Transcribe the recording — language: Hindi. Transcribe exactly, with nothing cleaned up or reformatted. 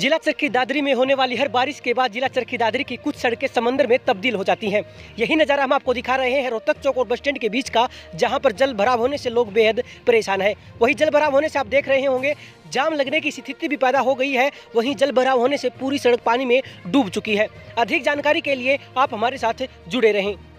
जिला चरखी दादरी में होने वाली हर बारिश के बाद जिला चरखी दादरी की कुछ सड़कें समंदर में तब्दील हो जाती हैं। यही नज़ारा हम आपको दिखा रहे हैं रोहतक चौक और बस स्टैंड के बीच का, जहां पर जल भराव होने से लोग बेहद परेशान हैं। वहीं जल भराव होने से आप देख रहे होंगे जाम लगने की स्थिति भी पैदा हो गई है। वहीं जल भराव होने से पूरी सड़क पानी में डूब चुकी है। अधिक जानकारी के लिए आप हमारे साथ जुड़े रहें।